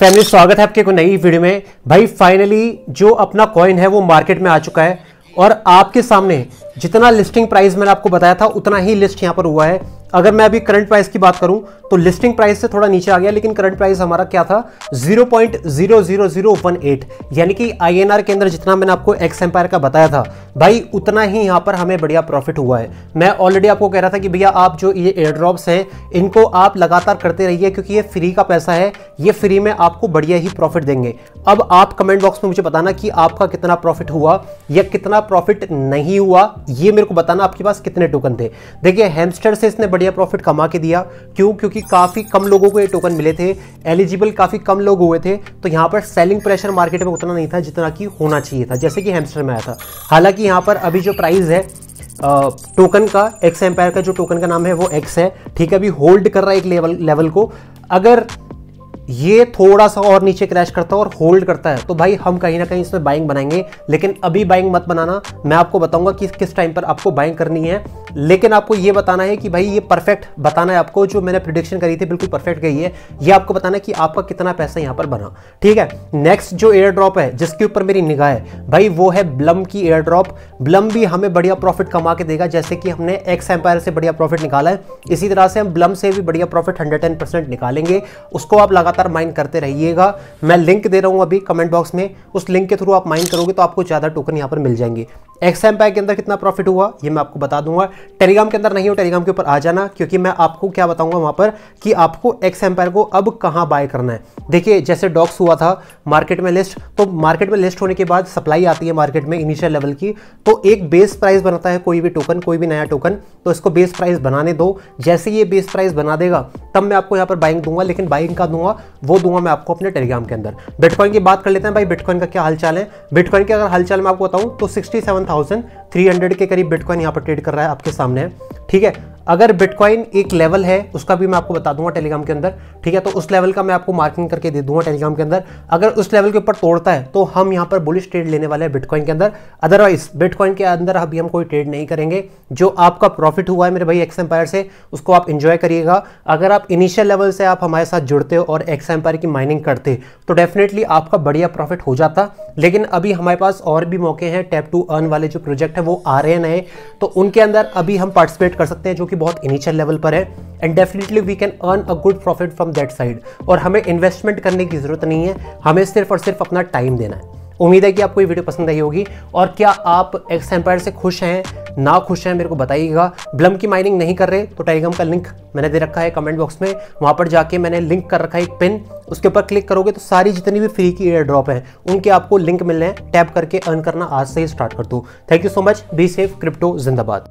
Family स्वागत है आपके को नई वीडियो में। भाई फाइनली जो अपना कॉइन है वो मार्केट में आ चुका है और आपके सामने जितना लिस्टिंग प्राइस मैंने आपको बताया था उतना ही लिस्ट यहाँ पर हुआ है। अगर मैं अभी करंट प्राइस की बात करूँ तो लिस्टिंग प्राइस से थोड़ा नीचे आ गया, लेकिन करंट प्राइस हमारा क्या था 0.00018 यानी कि INR के अंदर जितना मैंने आपको एक्स एम्पायर का बताया था भाई उतना ही यहाँ पर हमें बढ़िया प्रॉफिट हुआ है। मैं ऑलरेडी आपको कह रहा था कि भैया आप जो ये एयर ड्रॉप्स हैं इनको आप लगातार करते रहिए क्योंकि ये फ्री का पैसा है, ये फ्री में आपको बढ़िया ही प्रॉफिट देंगे। अब आप कमेंट बॉक्स में मुझे बताना कि आपका कितना प्रॉफिट हुआ या कितना प्रॉफिट नहीं हुआ, ये मेरे को बताना आपके पास कितने टोकन थे। देखिए हैमस्टर से इसने बढ़िया प्रॉफिट कमा के दिया, क्यों? क्योंकि काफी कम लोगों को ये टोकन मिले थे, एलिजिबल काफी कम लोग हुए थे, तो यहाँ पर सेलिंग प्रेशर मार्केट में उतना नहीं था जितना कि होना चाहिए था जैसे कि हैमस्टर में आया था। हालांकि यहाँ पर अभी जो प्राइस है टोकन का, एक्स एम्पायर का जो टोकन का नाम है वो एक्स है, ठीक है, अभी होल्ड कर रहा है एक लेवल को। अगर ये थोड़ा सा और नीचे क्रैश करता है और होल्ड करता है तो भाई हम कहीं ना कहीं इसमें बाइंग बनाएंगे, लेकिन अभी बाइंग मत बनाना। मैं आपको बताऊंगा कि किस टाइम पर आपको बाइंग करनी है, लेकिन आपको ये बताना है कि भाई ये परफेक्ट बताना है आपको, जो मैंने प्रिडिक्शन करी थी बिल्कुल परफेक्ट गई है, ये आपको बताना है कि आपका कितना पैसा यहाँ पर बना, ठीक है। नेक्स्ट जो एयर ड्रॉप है जिसके ऊपर मेरी निगाह है भाई वो है ब्लम की एयर ड्रॉप। ब्लम भी हमें बढ़िया प्रॉफिट कमा के देगा, जैसे कि हमने एक्स एम्पायर से बढ़िया प्रॉफिट निकाला है, इसी तरह से हम ब्लम से भी बढ़िया प्रॉफिट 110% निकालेंगे। उसको आप लगातार माइन करते रहिएगा, मैं लिंक दे रहा हूँ अभी कमेंट बॉक्स में, उस लिंक के थ्रू आप माइन करोगे तो आपको ज़्यादा टोकन यहाँ पर मिल जाएंगे। एक्स एम्पायर के अंदर कितना प्रॉफिट हुआ ये मैं आपको बता दूंगा। टेलीग्राम के अंदर नहीं हो, टेलीग्राम के ऊपर आ जाना, क्योंकि मैं आपको क्या बताऊंगा वहाँ पर कि आपको एक्स एम्पायर को अब कहाँ बाय करना है। देखिए जैसे डॉक्स हुआ था मार्केट में लिस्ट, तो मार्केट में लिस्ट होने के बाद सप्लाई आती है मार्केट में इनिशियल लेवल की, तो एक बेस प्राइस बनाता है कोई भी टोकन, कोई भी नया टोकन, तो इसको बेस प्राइस बनाने दो। जैसे ये बेस प्राइस बना देगा तब मैं आपको यहाँ पर बाइंग दूंगा, लेकिन बाइंग का दूंगा वो दूंगा मैं आपको अपने टेलीग्राम के अंदर। बिटकॉइन की बात कर लेते हैं भाई, बिटकॉइन का क्या हालचाल है। बिटकॉइन के अगर हालचाल मैं आपको बताऊँ तो 67,300 के करीब बिटकॉइन यहाँ पर ट्रेड कर रहा है आपके सामने है, ठीक है। अगर बिटकॉइन एक लेवल है उसका भी मैं आपको बता दूंगा टेलीग्राम के अंदर, ठीक है, तो उस लेवल का मैं आपको मार्किंग करके दे दूंगा टेलीग्राम के अंदर। अगर उस लेवल के ऊपर तोड़ता है तो हम यहाँ पर बुलिश ट्रेड लेने वाले हैं बिटकॉइन के अंदर, अदरवाइज बिटकॉइन के अंदर अभी हम कोई ट्रेड नहीं करेंगे। जो आपका प्रॉफिट हुआ है मेरे भाई एक्स एम्पायर से उसको आप इंजॉय करिएगा। अगर आप इनिशियल लेवल से आप हमारे साथ जुड़ते हो और एक्स एम्पायर की माइनिंग करते तो डेफिनेटली आपका बढ़िया प्रॉफिट हो जाता, लेकिन अभी हमारे पास और भी मौके हैं। टैप टू अर्न वाले जो प्रोजेक्ट है वो आ रहे हैं नए, तो उनके अंदर अभी हम पार्टिसिपेट कर सकते हैं जो कि बहुत इनिशियल लेवल पर है, and definitely we can earn a good profit from that side. और हमें इन्वेस्टमेंट करने की जरूरत नहीं है, हमें सिर्फ और सिर्फ अपना टाइम देना है। उम्मीद है कि आपको ये वीडियो पसंद आई होगी। और क्या आप एक्स एम्पायर से खुश हैं, ना खुश हैं, मेरे को बताइएगा। ब्लम की माइनिंग नहीं कर रहे तो टेलीग्राम का लिंक मैंने दे रखा है कमेंट बॉक्स में, वहाँ पर जाके मैंने लिंक कर रखा है एक पिन, उसके ऊपर क्लिक करोगे तो सारी जितनी भी फ्री की एयर ड्रॉप है उनके आपको लिंक मिल रहे हैं। टैप करके अर्न करना आज से ही स्टार्ट कर दो। Thank you so much, be safe, crypto जिंदाबाद।